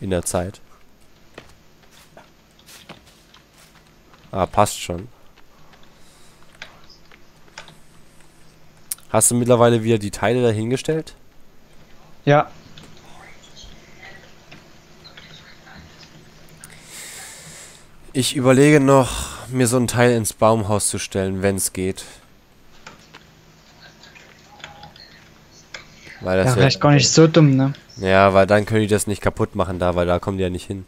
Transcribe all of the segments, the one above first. in der Zeit. Ah, passt schon. Hast du mittlerweile wieder die Teile dahingestellt? Ja. Ich überlege noch, mir so ein Teil ins Baumhaus zu stellen, wenn es geht. Weil das ja vielleicht gar nicht so dumm, ne? Ja, weil dann können die das nicht kaputt machen da, weil da kommen die ja nicht hin.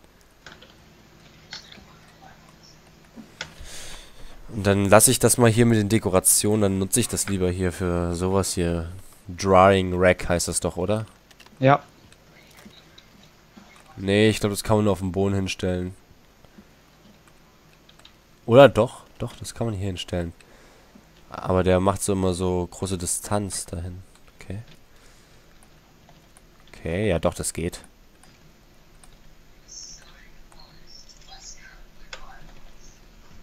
Und dann lasse ich das mal hier mit den Dekorationen, dann nutze ich das lieber hier für sowas hier. Drawing Rack heißt das doch, oder? Ja. Nee, ich glaube, das kann man nur auf den Boden hinstellen. Oder doch? Doch, das kann man hier hinstellen. Aber der macht so immer so große Distanz dahin. Okay. Okay, ja doch, das geht.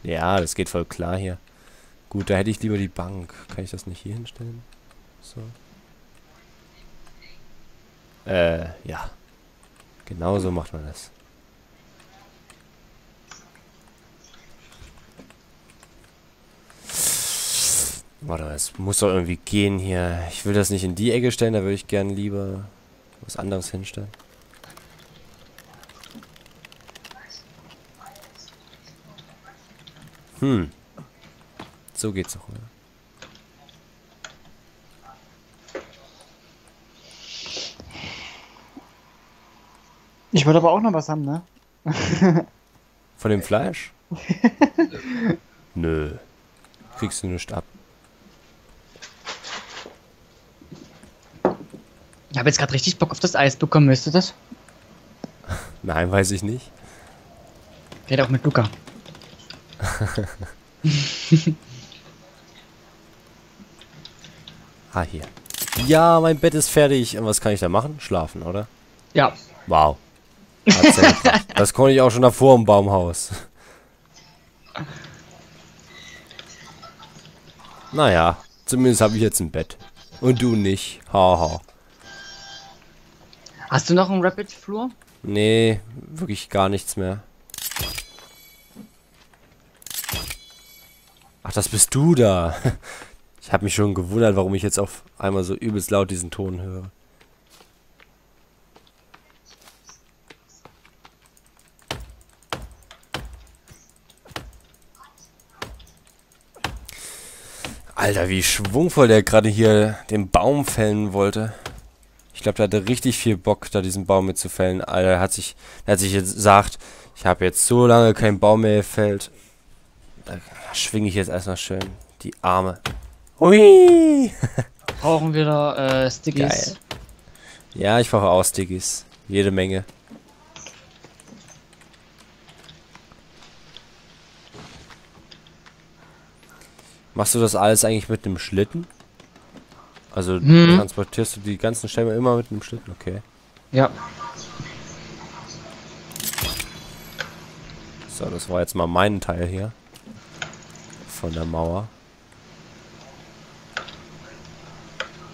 Ja, das geht voll klar hier. Gut, da hätte ich lieber die Bank. Kann ich das nicht hier hinstellen? So. Ja. Genau so macht man das. Warte mal, es muss doch irgendwie gehen hier. Ich will das nicht in die Ecke stellen, da würde ich gern lieber was anderes hinstellen. Hm. So geht's doch, oder? Ich wollte aber auch noch was haben, ne? Von dem Fleisch? Nö. Kriegst du nichts ab. Ich habe jetzt gerade richtig Bock auf das Eis bekommen, müsste das? Nein, weiß ich nicht. Geht auch mit Luca. Ah, hier. Ja, mein Bett ist fertig. Und was kann ich da machen? Schlafen, oder? Ja. Wow. Das konnte ich auch schon davor im Baumhaus. Naja, zumindest habe ich jetzt ein Bett. Und du nicht. Haha. Hast du noch einen Rapid-Flur? Nee, wirklich gar nichts mehr. Ach, das bist du da. Ich habe mich schon gewundert, warum ich jetzt auf einmal so übelst laut diesen Ton höre. Alter, wie schwungvoll der gerade hier den Baum fällen wollte. Ich glaube, der hatte richtig viel Bock, da diesen Baum mit zu fällen. Alter, der hat sich jetzt gesagt, ich habe jetzt so lange keinen Baum mehr gefällt. Da schwinge ich jetzt erstmal schön die Arme. Hui! Brauchen wir da Stickies? Geil. Ja, ich brauche auch Stickies. Jede Menge. Machst du das alles eigentlich mit einem Schlitten? Also transportierst du die ganzen Stämme immer mit einem Schlitten, okay. Ja. So, das war jetzt mal mein Teil hier. Von der Mauer.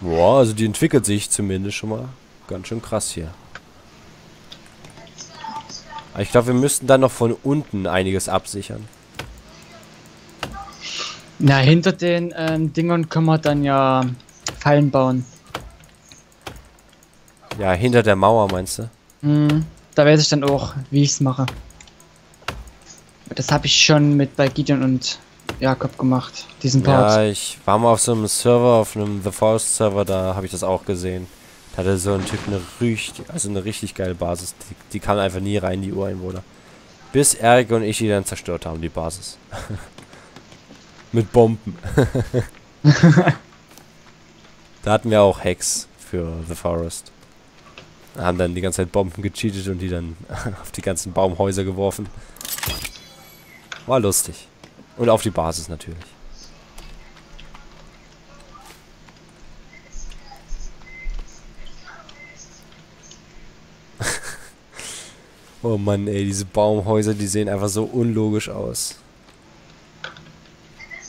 Boah, also die entwickelt sich zumindest schon mal ganz schön krass hier. Aber ich glaube, wir müssten dann noch von unten einiges absichern. Na, hinter den Dingern können wir dann ja Fallen bauen. Ja, hinter der Mauer meinst du? Mm, da weiß ich dann auch, wie ich es mache. Das habe ich schon mit bei Gideon und Jakob gemacht, diesen Part. Ja, ich war mal auf so einem Server, auf einem The Forest Server, da habe ich das auch gesehen. Da hatte so ein Typ eine richtig geile Basis. Die kam einfach nie rein, die Ureinwohner. Bis Eric und ich die dann zerstört haben, die Basis. Mit Bomben. Da hatten wir auch Hacks für The Forest. Da haben dann die ganze Zeit Bomben gecheatet und die dann auf die ganzen Baumhäuser geworfen. War lustig. Und auf die Basis natürlich. Oh Mann, ey, diese Baumhäuser, die sehen einfach so unlogisch aus.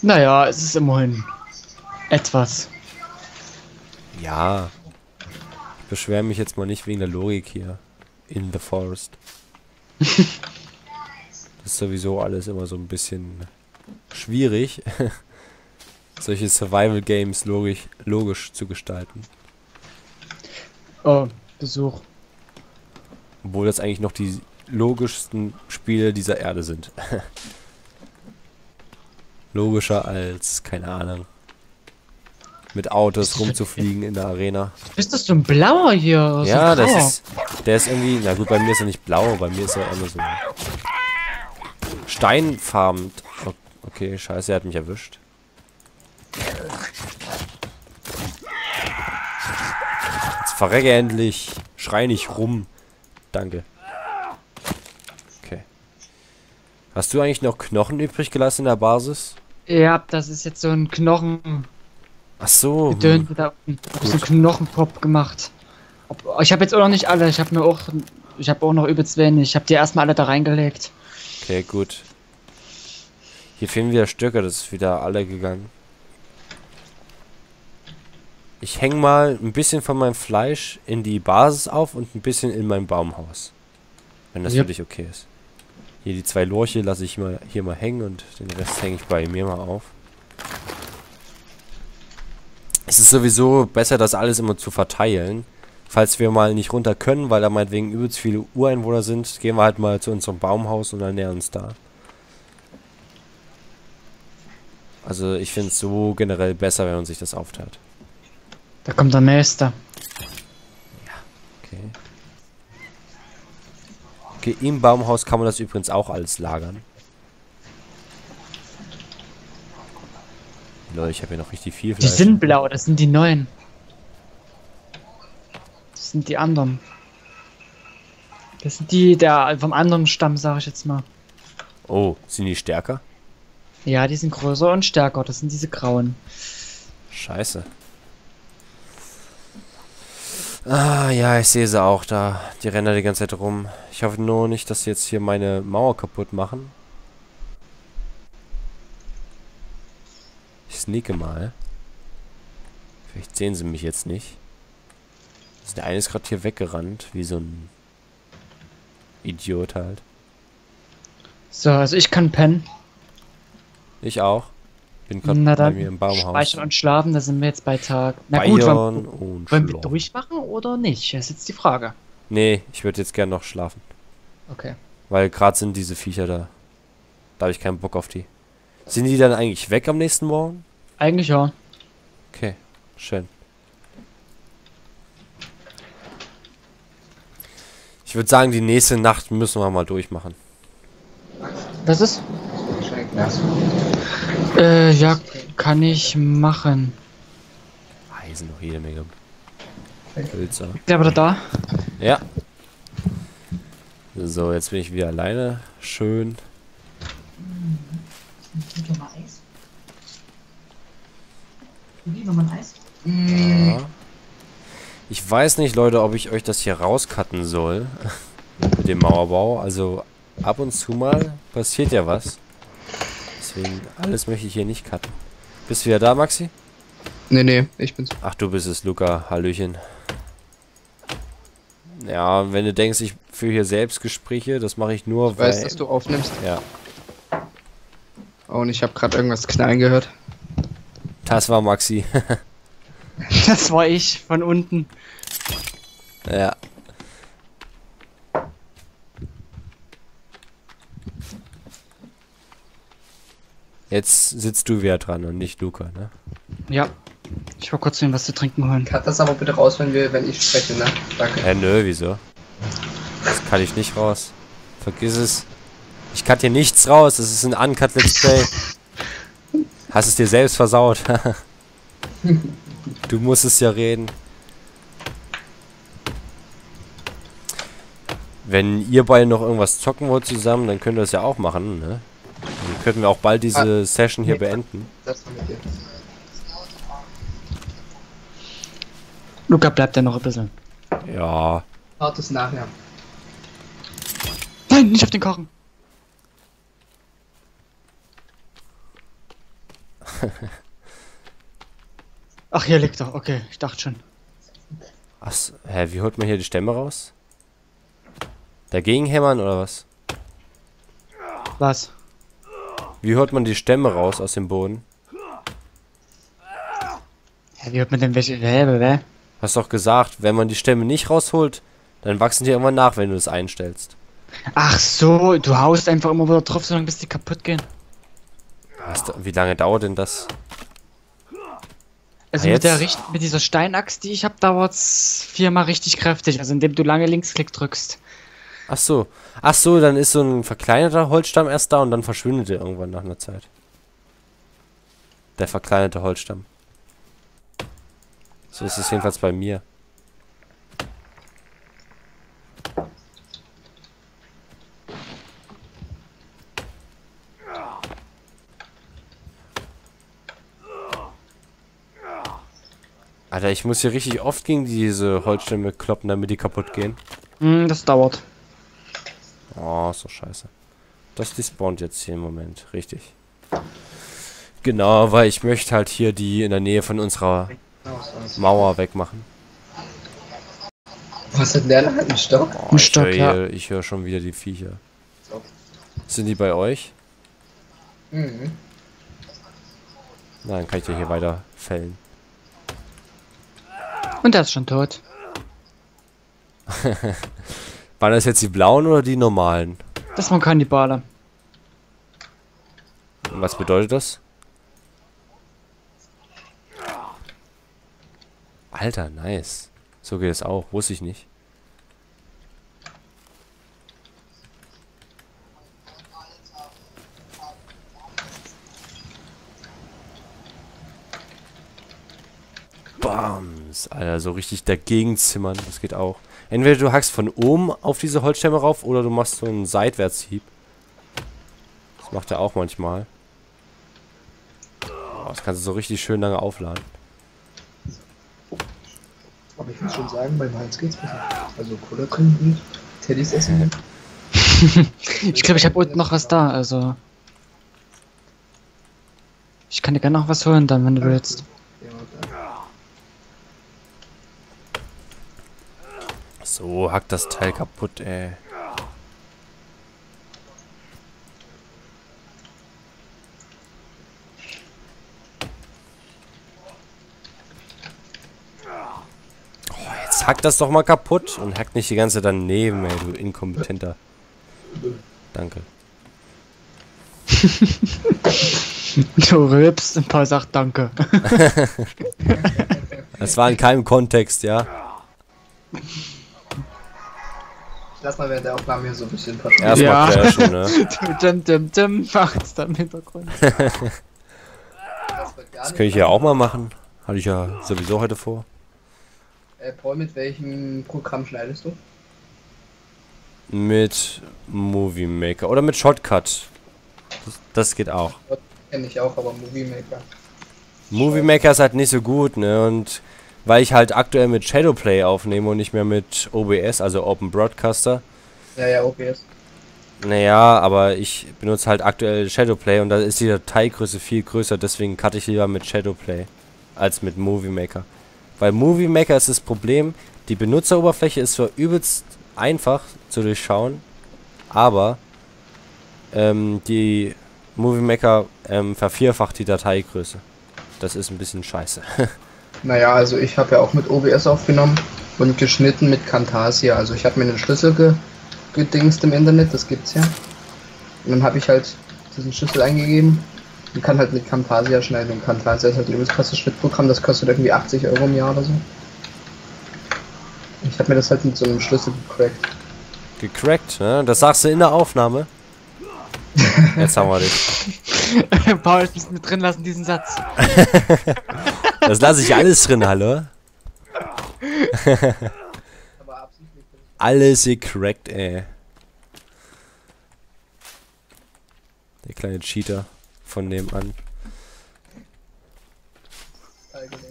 Naja, es ist immerhin etwas. Ja. Ich beschwere mich jetzt mal nicht wegen der Logik hier. in The Forest. Das ist sowieso alles immer so ein bisschen schwierig, solche Survival-Games logisch zu gestalten. Oh, Besuch. Obwohl das eigentlich noch die logischsten Spiele dieser Erde sind. Logischer als, keine Ahnung, mit Autos rumzufliegen in der Arena. Ist das so ein blauer hier? So ja, das ist, der ist irgendwie, na gut, bei mir ist er nicht blau, bei mir ist er immer so steinfarben. Okay, scheiße, er hat mich erwischt. Jetzt verrecke endlich, schrei nicht rum. Danke. Okay. Hast du eigentlich noch Knochen übrig gelassen in der Basis? Ja, das ist jetzt so ein Knochen. Ach so. Da unten. Ich hab so einen Knochenpop gemacht. Ich habe jetzt auch noch nicht alle. Ich habe auch noch übelst wenig. Ich habe die erstmal alle da reingelegt. Okay, gut. Hier fehlen wieder Stöcke. Das ist wieder alle gegangen. Ich hänge mal ein bisschen von meinem Fleisch in die Basis auf und ein bisschen in mein Baumhaus. Wenn das für dich okay ist. Hier die 2 Lorche lasse ich mal hier mal hängen und den Rest hänge ich bei mir mal auf. Es ist sowieso besser, das alles immer zu verteilen. Falls wir mal nicht runter können, weil da meinetwegen übelst viele Ureinwohner sind, gehen wir halt mal zu unserem Baumhaus und ernähren uns da. Also ich finde es so generell besser, wenn man sich das aufteilt. Da kommt der Nächste. Ja, okay. Okay, im Baumhaus kann man das übrigens auch alles lagern. Leute, ich habe ja noch richtig viel Fleisch. Die sind blau, das sind die neuen. Das sind die anderen. Das sind die der vom anderen Stamm, sage ich jetzt mal. Oh, sind die stärker? Ja, die sind größer und stärker. Das sind diese grauen. Scheiße. Ah, ja, ich sehe sie auch da. Die rennen da die ganze Zeit rum. Ich hoffe nur nicht, dass sie jetzt hier meine Mauer kaputt machen. Ich sneake mal. Vielleicht sehen sie mich jetzt nicht. Der eine ist gerade hier weggerannt, wie so ein Idiot halt. So, also ich kann pennen. Ich auch. Bin gerade bei mir im Baumhaus. Speichern und Schlafen, da sind wir jetzt bei Tag. Na gut, wollen wir durchmachen oder nicht? Das ist jetzt die Frage. Nee, ich würde jetzt gerne noch schlafen. Okay. Weil gerade sind diese Viecher da. Da habe ich keinen Bock auf die. Sind die dann eigentlich weg am nächsten Morgen? Eigentlich ja. Okay, schön. Ich würde sagen, die nächste Nacht müssen wir mal durchmachen. Was ist? Ja, kann ich machen. Hier sind noch jede Menge Hölzer. Ist der wieder da? Ja. So, jetzt bin ich wieder alleine. Schön. Ja. Ich weiß nicht, Leute, ob ich euch das hier rauscutten soll. Mit dem Mauerbau. Also ab und zu mal passiert ja was. Deswegen alles möchte ich hier nicht cutten. Bist du wieder da, Maxi? Nee, ich bin's. Ach, du bist es, Luca. Hallöchen. Ja, wenn du denkst, ich führe hier Selbstgespräche, das mache ich nur, weil... Ich weiß, dass du aufnimmst. Ja. Oh, und ich habe gerade irgendwas knallen gehört. Das war Maxi. Das war ich, von unten. Ja. Jetzt sitzt du wieder dran und nicht Luca, ne? Ja. Ich war kurz was zu trinken holen. Cut das aber bitte raus, wenn ich spreche, ne? Danke. Nö, wieso? Das kann ich nicht raus. Vergiss es. Ich cut hier nichts raus, das ist ein Uncut Let's Play. Hast es dir selbst versaut. Du musst es ja reden. Wenn ihr beide noch irgendwas zocken wollt zusammen, dann könnt ihr das ja auch machen, ne? Dann könnten wir auch bald diese Session hier beenden. Luca bleibt ja noch ein bisschen. Ja. Warte es nachher. Nein, nicht auf den Karren. Ach, hier liegt er. Okay, ich dachte schon. Ach, hä, wie holt man hier die Stämme raus? Dagegen hämmern oder was? Was? Wie hört man die Stämme raus aus dem Boden? Ja, wie hört man denn welche? Hast doch gesagt, wenn man die Stämme nicht rausholt, dann wachsen die irgendwann nach, wenn du es einstellst. Ach so, du haust einfach immer wieder drauf, solange bis die kaputt gehen. Was, wie lange dauert denn das? Also mit dieser Steinaxt, die ich habe, dauert es viermal richtig kräftig, also indem du lange Linksklick drückst. Ach so, dann ist so ein verkleinerter Holzstamm erst da und dann verschwindet er irgendwann nach einer Zeit. Der verkleinerte Holzstamm. So ist es jedenfalls bei mir. Alter, ich muss hier richtig oft gegen diese Holzstämme kloppen, damit die kaputt gehen. Das dauert. Oh, so scheiße. Das despawnt jetzt hier im Moment, richtig. Genau, weil ich möchte halt hier die in der Nähe von unserer Mauer wegmachen. Was hat denn der? Ein Stock? Oh, ich höre schon wieder die Viecher. Sind die bei euch? Mhm. Nein, kann ich ja hier weiter fällen. Und der ist schon tot. Waren das jetzt die blauen oder die normalen? Das waren Kannibale. Und was bedeutet das? Alter, nice. So geht es auch. Wusste ich nicht. Bams, Alter, so richtig dagegen zimmern, das geht auch. Entweder du hackst von oben auf diese Holzstämme rauf oder du machst so einen Seitwärtshieb. Das macht er auch manchmal. Oh, das kannst du so richtig schön lange aufladen. Aber ich muss schon sagen, beim Hals geht's besser. Also Cola trinken, Teddys essen. Ich glaube, ich habe unten noch was da, also. Ich kann dir gerne noch was holen dann, wenn du willst. So, hackt das Teil kaputt, ey. Oh, jetzt hackt das doch mal kaputt und hackt nicht die ganze daneben, ey, du Inkompetenter. Danke. Du rülpst und Paul sagt Danke. Das war in keinem Kontext, ja. Lass mal während der Aufnahme hier so ein bisschen verschwinden. Erstmal crashen, ne? Tim macht's da im Hintergrund. Das könnte ich ja auch mal machen. Hatte ich ja sowieso heute vor. Paul, mit welchem Programm schneidest du? Mit Movie Maker oder mit Shotcut. Das geht auch. Das kenne ich auch, aber Movie Maker. Movie Maker ist halt nicht so gut, ne? Und weil ich halt aktuell mit Shadowplay aufnehme und nicht mehr mit OBS, also Open Broadcaster. Ja, ja, OBS. Naja, aber ich benutze halt aktuell Shadowplay und da ist die Dateigröße viel größer, deswegen cutte ich lieber mit Shadowplay als mit Movie Maker. Weil Movie Maker ist das Problem, die Benutzeroberfläche ist zwar übelst einfach zu durchschauen, aber die Movie Maker vervierfacht die Dateigröße. Das ist ein bisschen scheiße. Naja, also ich habe ja auch mit OBS aufgenommen und geschnitten mit Camtasia. Also ich habe mir einen Schlüssel gedingst im Internet, das gibt's ja. Und dann habe ich halt diesen Schlüssel eingegeben und kann halt mit Camtasia schneiden. Und Camtasia ist halt ein übelst krasses Schnittprogramm, das kostet irgendwie 80 Euro im Jahr oder so. Ich habe mir das halt mit so einem Schlüssel gecrackt. Gecrackt, ne? Das sagst du in der Aufnahme. Jetzt haben wir dich. Paul, ich muss mit drin lassen, diesen Satz. Das lasse ich alles drin, hallo? Alles gecrackt, ey. Der kleine Cheater von nebenan.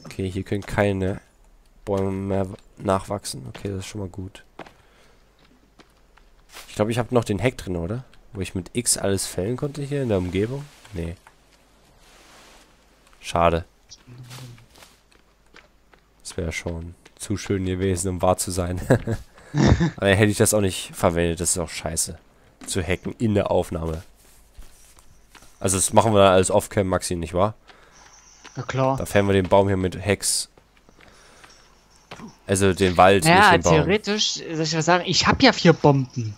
Okay, hier können keine Bäume mehr nachwachsen. Okay, das ist schon mal gut. Ich glaube, ich habe noch den Heck drin, oder? Wo ich mit X alles fällen konnte hier in der Umgebung? Nee. Schade. Das wäre schon zu schön gewesen, um wahr zu sein. Aber hätte ich das auch nicht verwendet, das ist auch scheiße. Zu hacken in der Aufnahme. Also das machen wir dann als Off-Cam, Maxi, nicht wahr? Ja klar. Da fällen wir den Baum hier mit Hacks. Also den Wald, ja, nicht den Baum. Ja, theoretisch, soll ich was sagen, ich habe ja 4 Bomben.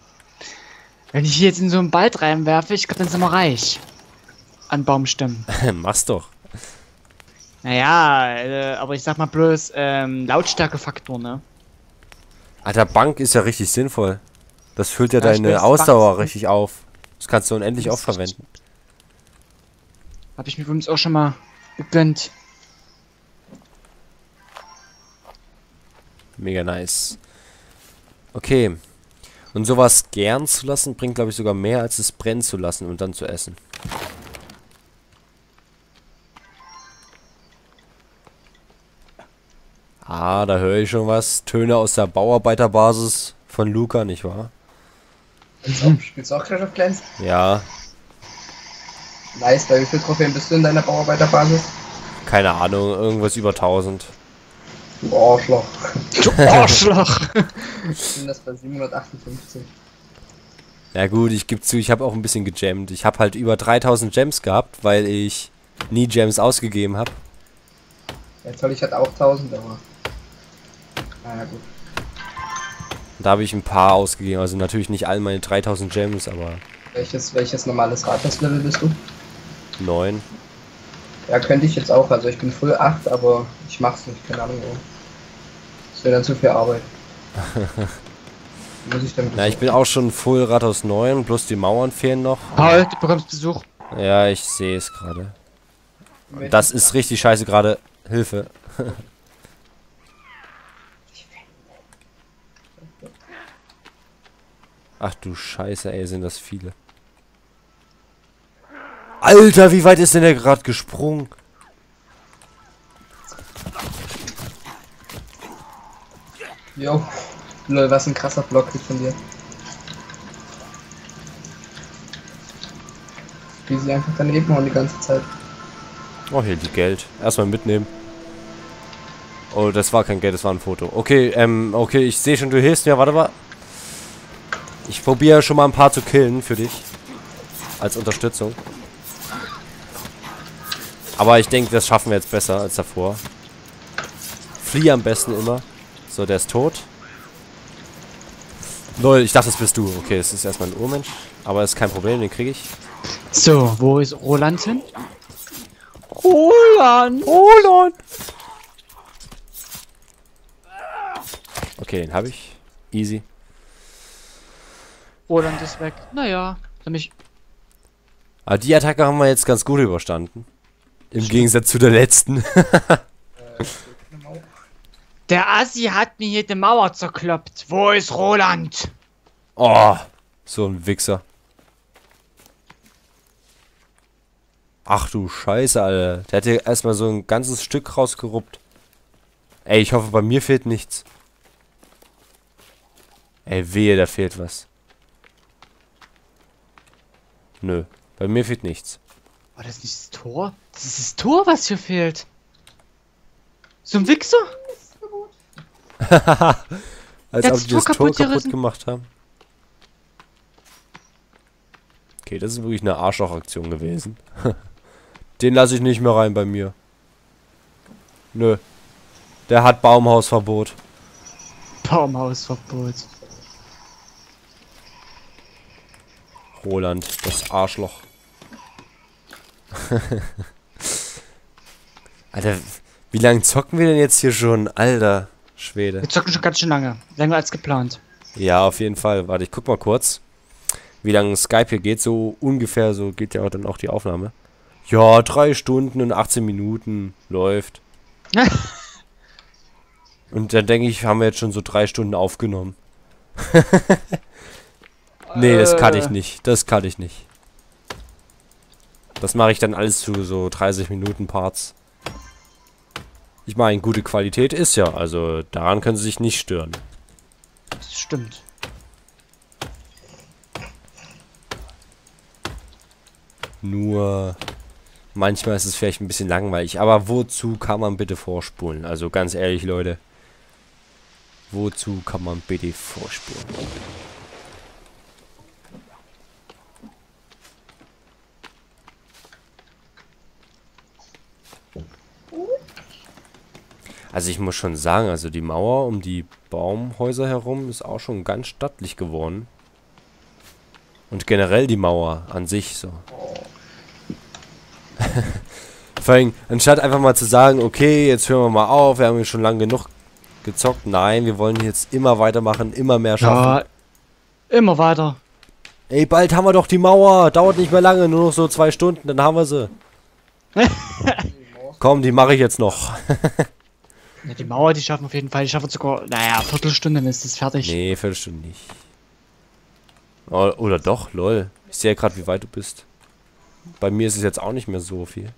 Wenn ich die jetzt in so einen Wald reinwerfe, ich glaube, dann sind wir reich. An Baumstämmen. Mach's doch. Naja, aber ich sag mal bloß, Lautstärkefaktor, ne? Alter, Bank ist ja richtig sinnvoll. Das füllt ja deine Ausdauer richtig auf. Das kannst du unendlich oft verwenden. Hab ich mir übrigens auch schon mal gegönnt. Mega nice. Okay. Und sowas gern zu lassen, bringt glaube ich sogar mehr, als es brennen zu lassen und dann zu essen. Ah, da höre ich schon was. Töne aus der Bauarbeiterbasis von Luca, nicht wahr? Spielst du auch Crash of Clans? Ja. Nice, bei wie viel Trophäen bist du in deiner Bauarbeiterbasis? Keine Ahnung, irgendwas über 1000. Du Arschloch. Du Arschloch! Ich bin das bei 758. Ja gut, ich gebe zu, ich habe auch ein bisschen gejammt. Ich habe halt über 3000 Gems gehabt, weil ich nie Gems ausgegeben habe. Ja toll, ich hatte auch 1000, aber... Na ja, gut. Da habe ich ein paar ausgegeben, also natürlich nicht all meine 3000 Gems, aber... Welches normales Rathauslevel bist du? 9. Ja, könnte ich jetzt auch, also ich bin Full 8, aber ich mach's nicht, keine Ahnung warum. Das wäre dann zu viel Arbeit. Muss ich dann... Na, ich bin auch schon Full Rathaus 9, bloß die Mauern fehlen noch. Paul, du bekommst Besuch. Ja, ich sehe es gerade. Das ist richtig scheiße gerade. Hilfe. Ach du Scheiße, ey, sind das viele. Alter, wie weit ist denn der gerade gesprungen? Jo. Lol, was ein krasser Block von dir. Wie sie einfach daneben hauen die ganze Zeit. Oh, hier liegt Geld. Erstmal mitnehmen. Oh, das war kein Geld, das war ein Foto. Okay, okay, ich sehe schon, du hilfst mir. Warte mal. Ich probiere schon mal ein paar zu killen für dich. Als Unterstützung. Aber ich denke, das schaffen wir jetzt besser als davor. Flieh am besten immer. So, der ist tot. Lol, ich dachte, das bist du. Okay, es ist erstmal ein Urmensch. Aber ist kein Problem, den kriege ich. So, wo ist Roland hin? Roland! Roland! Okay, den habe ich. Easy. Roland ist weg. Naja, für mich. Aber die Attacke haben wir jetzt ganz gut überstanden. Im Gegensatz zu der letzten. Der Assi hat mir hier die Mauer zerkloppt. Wo ist Roland? Oh, so ein Wichser. Ach du Scheiße, Alter. Der hat hier erstmal so ein ganzes Stück rausgeruppt. Ey, ich hoffe, bei mir fehlt nichts. Ey, wehe, da fehlt was. Nö, bei mir fehlt nichts. War das nicht das Tor? Das ist das Tor, was hier fehlt. So ein Wichser? Als ob die das Tor kaputt gemacht haben. Okay, das ist wirklich eine Arschloch-Aktion gewesen. Den lasse ich nicht mehr rein bei mir. Nö. Der hat Baumhausverbot. Baumhausverbot. Roland, das Arschloch. Alter, wie lange zocken wir denn jetzt hier schon? Alter, Schwede. Wir zocken schon ganz schön lange. Länger als geplant. Ja, auf jeden Fall. Warte, ich guck mal kurz, wie lange Skype hier geht. So ungefähr, so geht ja dann auch die Aufnahme. Ja, 3 Stunden und 18 Minuten läuft. Und dann denke ich, haben wir jetzt schon so 3 Stunden aufgenommen. Nee, das kann ich nicht. Das kann ich nicht. Das mache ich dann alles zu so 30 Minuten Parts. Ich meine, gute Qualität ist ja, also daran können sie sich nicht stören. Das stimmt. Nur manchmal ist es vielleicht ein bisschen langweilig. Aber wozu kann man bitte vorspulen? Also ganz ehrlich, Leute. Wozu kann man bitte vorspulen? Also ich muss schon sagen, also die Mauer um die Baumhäuser herum ist auch schon ganz stattlich geworden. Und generell die Mauer an sich so. Vor allem, anstatt einfach mal zu sagen, okay, jetzt hören wir mal auf, wir haben hier schon lange genug gezockt. Nein, wir wollen jetzt immer weitermachen, immer mehr schaffen. Ja, immer weiter. Ey, bald haben wir doch die Mauer. Dauert nicht mehr lange, nur noch so 2 Stunden, dann haben wir sie. Komm, die mache ich jetzt noch. Ja, die Mauer, die schaffen wir auf jeden Fall. Die schaffen wir sogar, naja, Viertelstunde, dann ist das fertig. Nee, Viertelstunde nicht. Oder doch, lol. Ich sehe ja gerade, wie weit du bist. Bei mir ist es jetzt auch nicht mehr so viel.